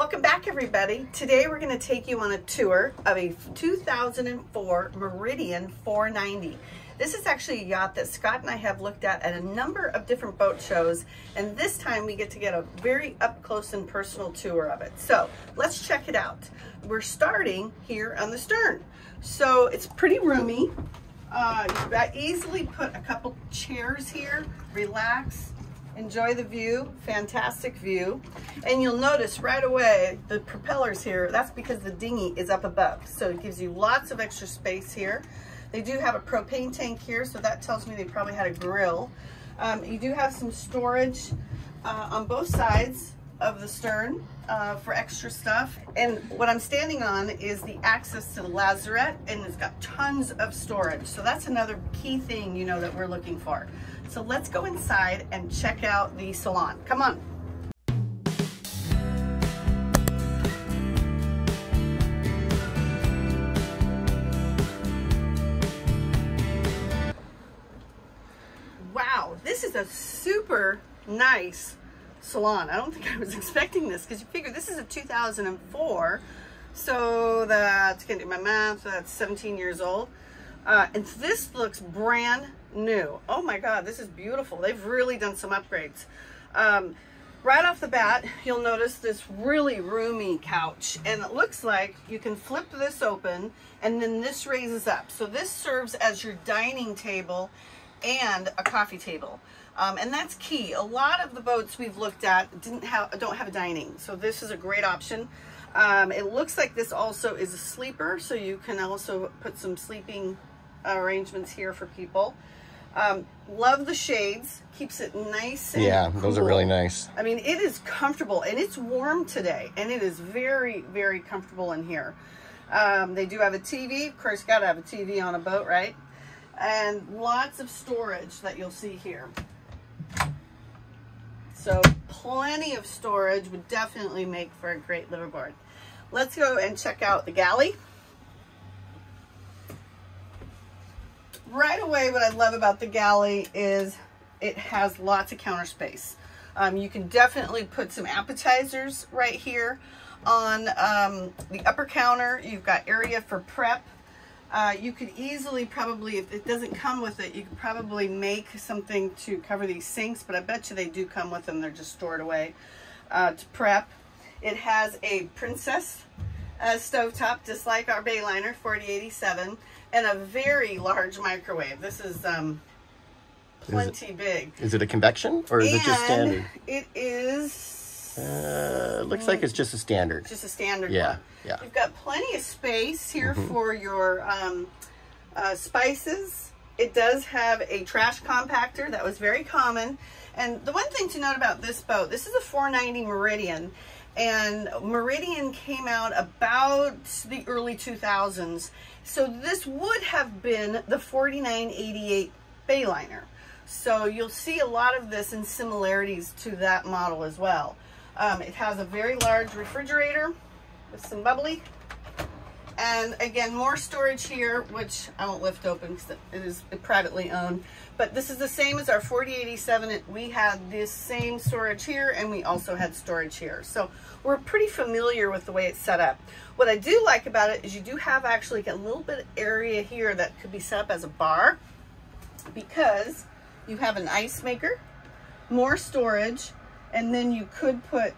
Welcome back, everybody. Today we're going to take you on a tour of a 2004 Meridian 490. This is actually a yacht that Scott and I have looked at a number of different boat shows, and this time we get to get a very up close and personal tour of it. So let's check it out. We're starting here on the stern. So it's pretty roomy. I easily put a couple chairs here, relax, enjoy the view, fantastic view. And you'll notice right away the propellers here, that's because the dinghy is up above. So it gives you lots of extra space here. They do have a propane tank here, so that tells me they probably had a grill. You do have some storage on both sides of the stern for extra stuff. And what I'm standing on is the access to the lazarette, and it's got tons of storage. So that's another key thing, you know, that we're looking for. So let's go inside and check out the salon. Come on. This is a super nice salon. I don't think I was expecting this, because you figure this is a 2004, so that's, can't do my math, so that's 17 years old. And this looks brand new. Oh my God, this is beautiful. They've really done some upgrades. Right off the bat, you'll notice this really roomy couch, and it looks like you can flip this open and then this raises up. So this serves as your dining table and a coffee table, and that's key. A lot of the boats we've looked at don't have a dining, so this is a great option. It looks like this also is a sleeper, so you can also put some sleeping arrangements here for people. Love the shades, keeps it nice and cool. Those are really nice. I mean, it is comfortable, and it's warm today, and it is very, very comfortable in here. They do have a TV. Of course, gotta have a TV on a boat, right? And lots of storage that you'll see here. So plenty of storage would definitely make for a great liverboard. Let's go and check out the galley. Right away, what I love about the galley is it has lots of counter space. You can definitely put some appetizers right here on the upper counter. You've got area for prep. You could easily probably, if it doesn't come with it, you could probably make something to cover these sinks, but I bet you they do come with them. They're just stored away to prep. It has a Princess stovetop, just like our Bayliner 4087, and a very large microwave. This is plenty big. Is it a convection, or is it just standard? It is... looks like it's just a standard. Just a standard. Yeah, one. Yeah. You've got plenty of space here for your spices. It does have a trash compactor that was very common. And the one thing to note about this boat, this is a 490 Meridian, and Meridian came out about the early 2000s. So this would have been the 4988 Bayliner. So you'll see a lot of this in similarities to that model as well. It has a very large refrigerator with some bubbly, and again, more storage here, which I won't lift open because it is privately owned. But this is the same as our 4087. We had this same storage here, and we also had storage here. So we're pretty familiar with the way it's set up. What I do like about it is you do have actually a little bit of area here that could be set up as a bar, because you have an ice maker, more storage, and then you could put,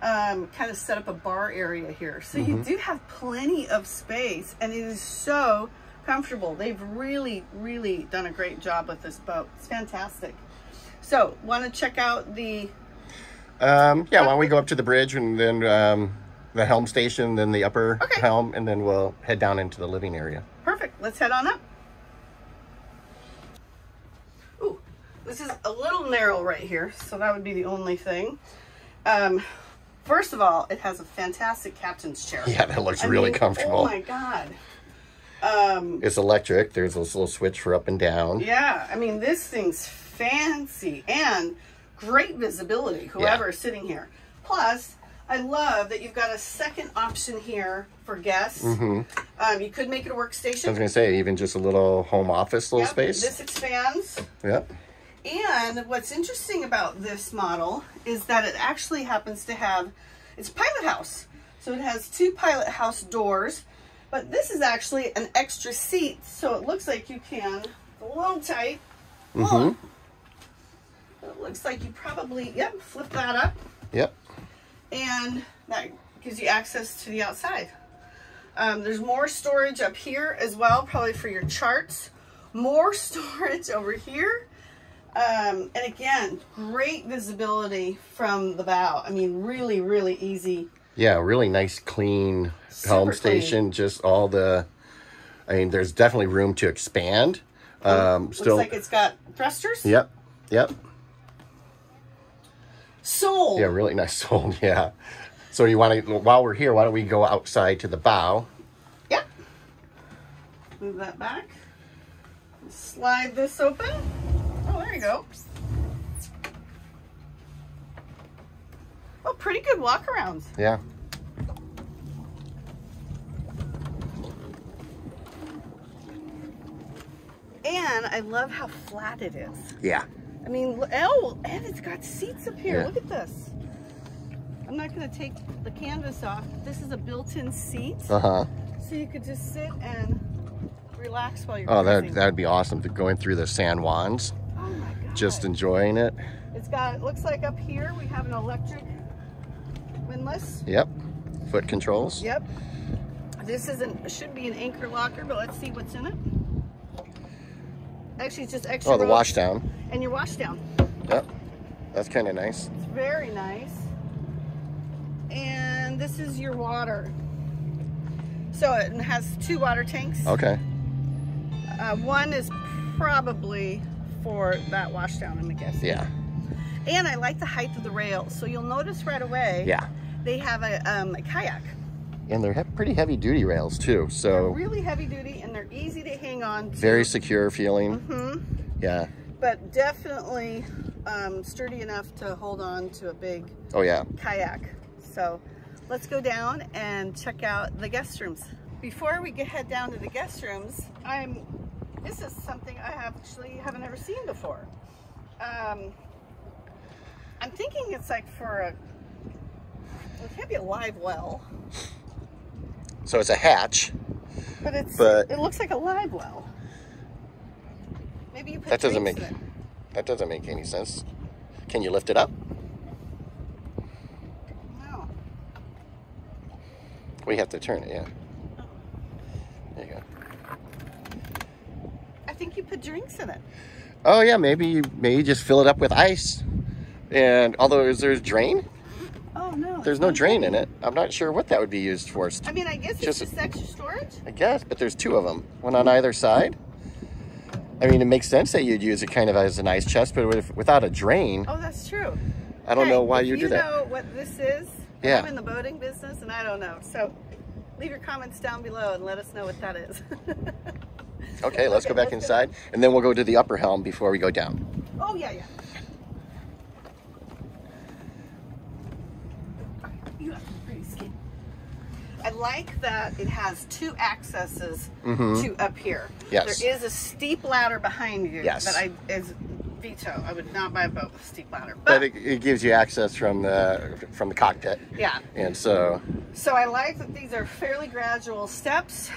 kind of set up a bar area here. So you do have plenty of space, and it is so comfortable. They've really, really done a great job with this boat. It's fantastic. So want to check out the... why don't we go up to the bridge, and then the helm station, then the upper helm, and then we'll head down into the living area. Perfect. Let's head on up. This is a little narrow right here, so that would be the only thing. First of all, it has a fantastic captain's chair. Yeah, that looks really comfortable. Oh my God. It's electric. There's this little switch for up and down. Yeah, I mean, this thing's fancy, and great visibility, whoever is sitting here. Plus, I love that you've got a second option here for guests. You could make it a workstation. I was going to say, even just a little home office, little space. This expands. Yep. And what's interesting about this model is that it actually happens to have It's Pilothouse. So it has two Pilothouse doors, but this is actually an extra seat. So it looks like you can, a little tight. Mm-hmm. But it looks like you probably, yep, flip that up. Yep. And that gives you access to the outside. There's more storage up here as well, probably for your charts. More storage over here. And again, great visibility from the bow. I mean, really, really easy. Yeah, really nice, clean helm station. Just all the, I mean, there's definitely room to expand. Still looks like it's got thrusters. Yep, yep. Sold. Yeah, really nice sold, yeah. So you want to, while we're here, why don't we go outside to the bow? Yep. Move that back. Slide this open. Oh, there you go. Oh, pretty good walk arounds. Yeah. And I love how flat it is. Yeah. I mean, oh, and it's got seats up here. Yeah. Look at this. I'm not going to take the canvas off. This is a built-in seat. Uh-huh. So you could just sit and relax while you're that would be awesome, to going through the San Juans. Oh my God. Just enjoying it. It's got, it looks like up here we have an electric windlass. Yep. Foot controls. Yep. This isn't, should be an anchor locker, but let's see what's in it. Actually, it's just extra. Oh, the wash down. And your wash down. Yep. That's kind of nice. It's very nice. And this is your water. So it has two water tanks. Okay. One is probably for that wash down, I'm guessing. Yeah. And I like the height of the rails. So you'll notice right away. Yeah. They have a kayak. And they're pretty heavy duty rails too. So they're really heavy duty, and they're easy to hang on to. Very secure feeling. Mm-hmm. Yeah. But definitely sturdy enough to hold on to a big kayak. So let's go down and check out the guest rooms. Before we head down to the guest rooms, this is something I actually haven't ever seen before. I'm thinking it's like for a, well, it can't be a live well. So it's a hatch. But it's, it looks like a live well. Maybe you put that doesn't make in. That doesn't make any sense. Can you lift it up? No. We have to turn it, yeah. Oh. There you go. I think you put drinks in it. Oh yeah, maybe just fill it up with ice. And although is there a drain? Oh no. There's no drain in it. I'm not sure what that would be used for. I mean, I guess it's just extra storage? I guess, but there's two of them. One on either side. I mean, it makes sense that you'd use it kind of as an ice chest, but without a drain. Oh, that's true. I don't know why you do that. You know what this is? Yeah. I'm in the boating business and I don't know. So leave your comments down below and let us know what that is. Okay, let's go back inside and then we'll go to the upper helm before we go down. Oh, yeah, yeah. I like that it has two accesses to up here. Yes. There is a steep ladder behind you. Yes. That is veto. I would not buy a boat with a steep ladder. But it gives you access from the cockpit. Yeah. And so I like that these are fairly gradual steps.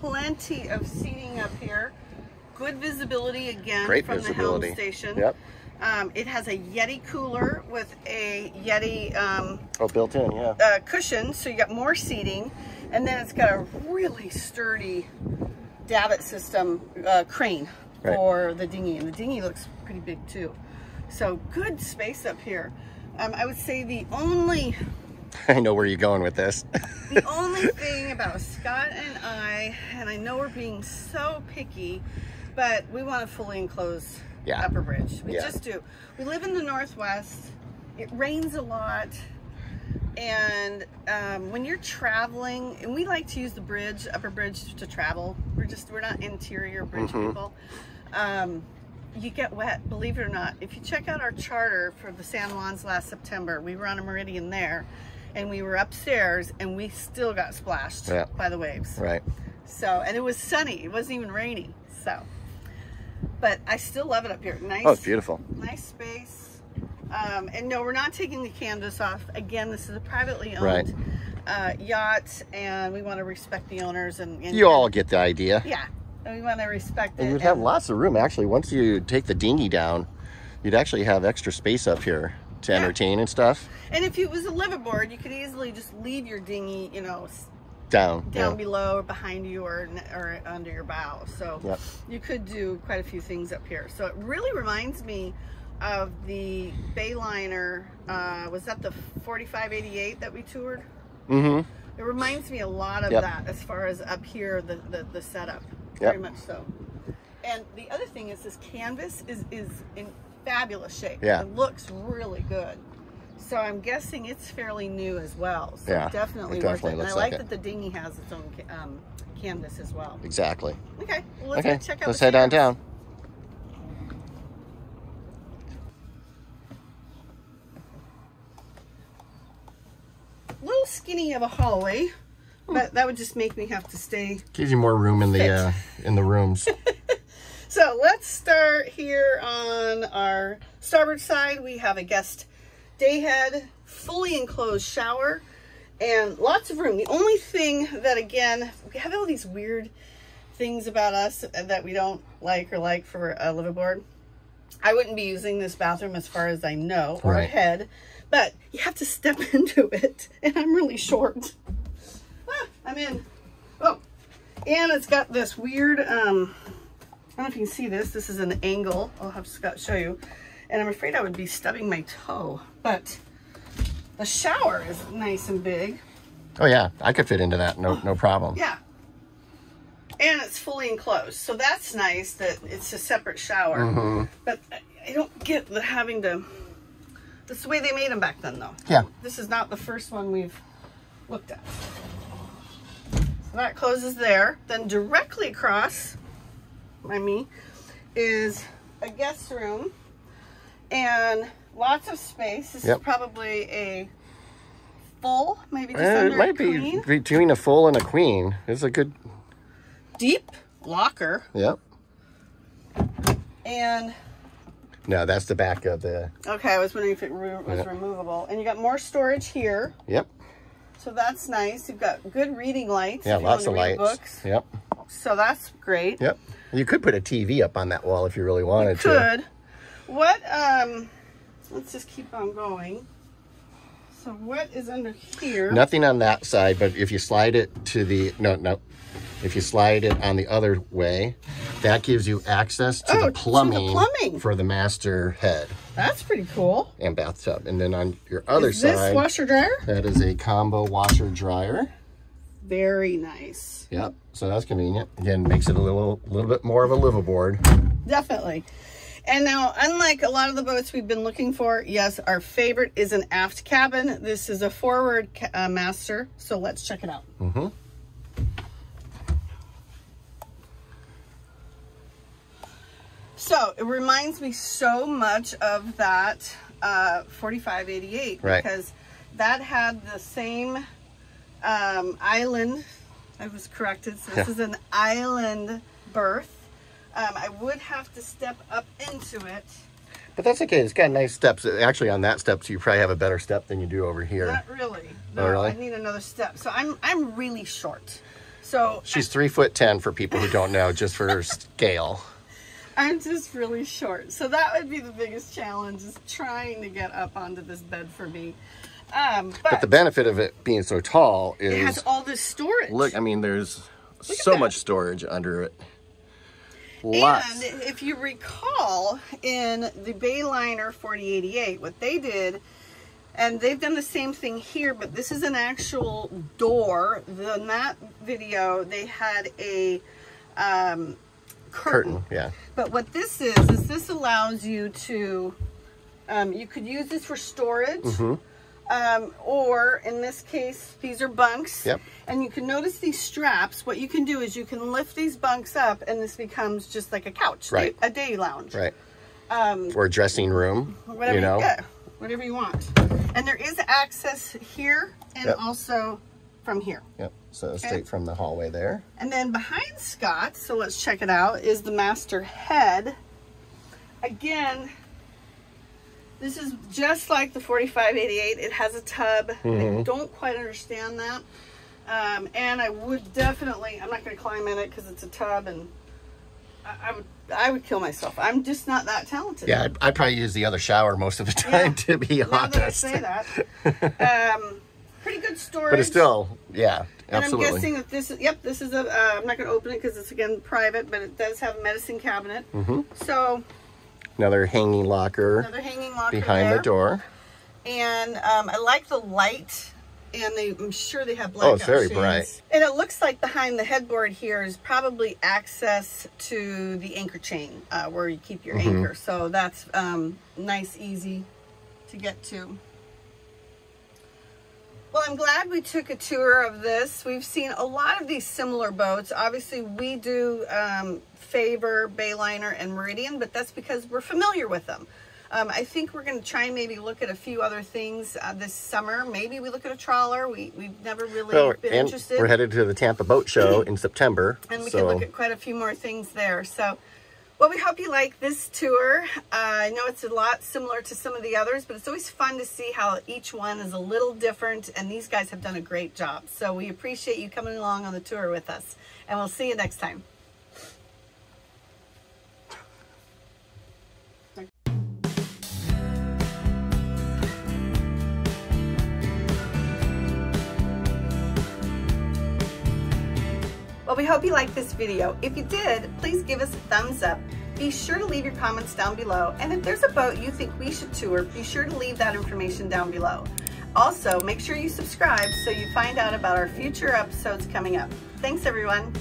Plenty of seating up here. Good visibility again. Great from visibility. The helm station. Yep. It has a Yeti cooler with a Yeti built in, yeah. Cushion, so you got more seating, and then it's got a really sturdy davit system crane for the dinghy, and the dinghy looks pretty big too. So good space up here. I would say the only... I know where you're going with this. The only thing about Scott and I know we're being so picky, but we want a fully enclosed... Yeah. Upper bridge. We just do. We live in the Northwest. It rains a lot. And when you're traveling, and we like to use the bridge, upper bridge, to travel. We're not interior bridge people. You get wet, believe it or not. If you check out our charter for the San Juans last September, we were on a Meridian there, and we were upstairs, and we still got splashed by the waves. Right. So, and it was sunny. It wasn't even rainy. So. But I still love it up here. Nice. Oh, it's beautiful. Nice space. And no, we're not taking the canvas off. Again, this is a privately owned yacht, and we want to respect the owners. And you all get the idea. Yeah, and we want to respect it. And you'd have lots of room, actually. Once you take the dinghy down, you'd actually have extra space up here to entertain and stuff. And if it was a liveaboard, you could easily just leave your dinghy, you know, down below or behind you or under your bow. So you could do quite a few things up here. So it really reminds me of the Bayliner. Was that the 4588 that we toured? Mm-hmm. It reminds me a lot of that as far as up here, the setup. Very much so. And the other thing is this canvas is in fabulous shape. Yeah. It looks really good. So I'm guessing it's fairly new as well. So definitely worth it. And I like that the dinghy has its own canvas as well. Exactly. Okay. Well, let's check out. Let's head downtown. A little skinny of a hallway, but that would just make me have to stay. Gives you more room in the rooms. So let's start here on our starboard side. We have a guest dayhead, fully enclosed shower, and lots of room. The only thing that, again, we have all these weird things about us that we don't like or like for a liveaboard. I wouldn't be using this bathroom as far as I know, or head, but you have to step into it, and I'm really short. Ah, I'm in. Oh, and it's got this weird, I don't know if you can see this. This is an angle. I'll have Scott show you. And I'm afraid I would be stubbing my toe, but the shower is nice and big. Oh yeah, I could fit into that, no problem. Yeah, and it's fully enclosed, so that's nice that it's a separate shower. Mm-hmm. But I don't get the having to. That's the way they made them back then, though. Yeah. This is not the first one we've looked at. So that closes there. Then directly across by me is a guest room. And lots of space. This is probably a full, maybe just under a queen. It might be between a full and a queen. It's a good... deep locker. Yep. And... no, that's the back of the... okay, I was wondering if it was removable. And you got more storage here. Yep. So that's nice. You've got good reading lights. Yeah, lots of lights. Books. Yep. So that's great. Yep. You could put a TV up on that wall if you really wanted to. You could. What, let's just keep on going. So what is under here? Nothing on that side, but if you slide it to the, if you slide it on the other way, that gives you access to the plumbing for the master head. That's pretty cool. And bathtub. And then on your other side. Is this washer dryer? That is a combo washer dryer. Very nice. Yep. So that's convenient. Again, makes it a little bit more of a liveaboard. Definitely. And now, unlike a lot of the boats we've been looking for, yes, our favorite is an aft cabin. This is a forward master, so let's check it out. Mm-hmm. So, it reminds me so much of that 4588, because that had the same island. I was corrected, so this is an island berth. I would have to step up into it. But that's okay. It's got nice steps. Actually, on that step, so you probably have a better step than you do over here. Not really. No, really? I need another step. So I'm really short. So she's 3'10" for people who don't know, just for her scale. I'm just really short. So that would be the biggest challenge, is trying to get up onto this bed for me. But the benefit of it being so tall is... it has all this storage. Look, I mean, there's so much storage under it. Lots. And if you recall, in the Bayliner 4088, what they did, and they've done the same thing here, but this is an actual door. In that video, they had a curtain. But what this is this allows you to, you could use this for storage. Mm-hmm. Or in this case, these are bunks, and you can notice these straps. What you can do is you can lift these bunks up, and this becomes just like a couch, a day lounge, or a dressing room, whatever you know, whatever you want. And there is access here and also from here. So straight from the hallway there. And then behind Scott, so let's check it out, is the master head. Again, This is just like the 4588. It has a tub. Mm-hmm. I don't quite understand that. And I would definitely, I'm not going to climb in it because it's a tub, and I would kill myself. I'm just not that talented. Yeah, I probably use the other shower most of the time, yeah, to be honest. Now that I say that. Pretty good storage. But it's still, yeah, absolutely. And I'm guessing that this is, yep, this is a, I'm not going to open it because it's, again, private, but it does have a medicine cabinet. Mm-hmm. So... Another hanging locker behind there. The door. And I like the light, and they, I'm sure they have blackout shades. Oh, it's very bright. And it looks like behind the headboard here is probably access to the anchor chain, where you keep your anchor. So that's nice, easy to get to. Well, I'm glad we took a tour of this. We've seen a lot of these similar boats. Obviously, we do favor Bayliner and Meridian, but that's because we're familiar with them. I think we're going to try and maybe look at a few other things this summer. Maybe we look at a trawler. We've never really been interested. We're headed to the Tampa Boat Show in September. And we can look at quite a few more things there. So, well, we hope you like this tour. I know it's a lot similar to some of the others, but it's always fun to see how each one is a little different, and these guys have done a great job. So we appreciate you coming along on the tour with us, and we'll see you next time. Well, we hope you liked this video. If you did, please give us a thumbs up. Be sure to leave your comments down below. And if there's a boat you think we should tour, be sure to leave that information down below. Also, make sure you subscribe so you find out about our future episodes coming up. Thanks, everyone.